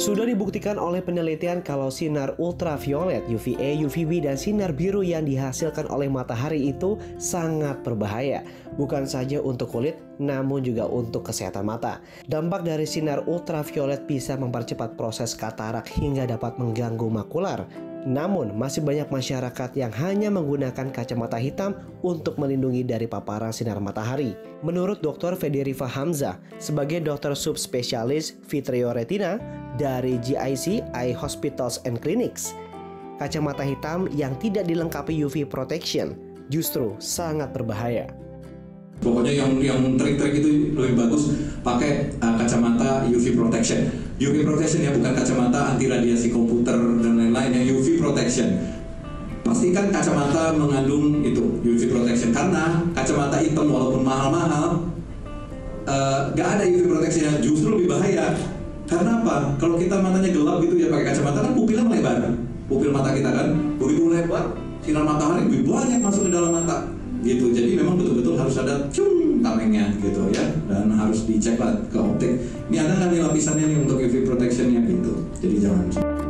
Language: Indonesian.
Sudah dibuktikan oleh penelitian kalau sinar ultraviolet, UVA, UVB, dan sinar biru yang dihasilkan oleh matahari itu sangat berbahaya. Bukan saja untuk kulit, namun juga untuk kesehatan mata. Dampak dari sinar ultraviolet bisa mempercepat proses katarak hingga dapat mengganggu makular. Namun, masih banyak masyarakat yang hanya menggunakan kacamata hitam untuk melindungi dari paparan sinar matahari. Menurut Dr. Federifa Hamzah, sebagai dokter subspesialis vitrioretina dari GIC Eye Hospitals and Clinics, kacamata hitam yang tidak dilengkapi UV protection justru sangat berbahaya. Pokoknya yang trik-trik itu lebih bagus pakai kacamata UV protection. UV protection ya, bukan kacamata anti radiasi komputer dan lain-lain, yang UV protection. Pastikan kacamata mengandung itu UV protection, karena kacamata hitam walaupun mahal-mahal gak ada UV protection, yang justru lebih bahaya. Karena apa? Kalau kita matanya gelap gitu ya, pakai kacamata kan pupilnya melebar. Pupil mata kita kan begitu melebar, sinar matahari lebih banyak masuk ke dalam mata. Gitu, jadi memang betul-betul harus ada tamengnya gitu ya, dan harus dicek ke optik. Ini ada nggak nih lapisannya nih untuk UV protectionnya gitu, jadi jangan.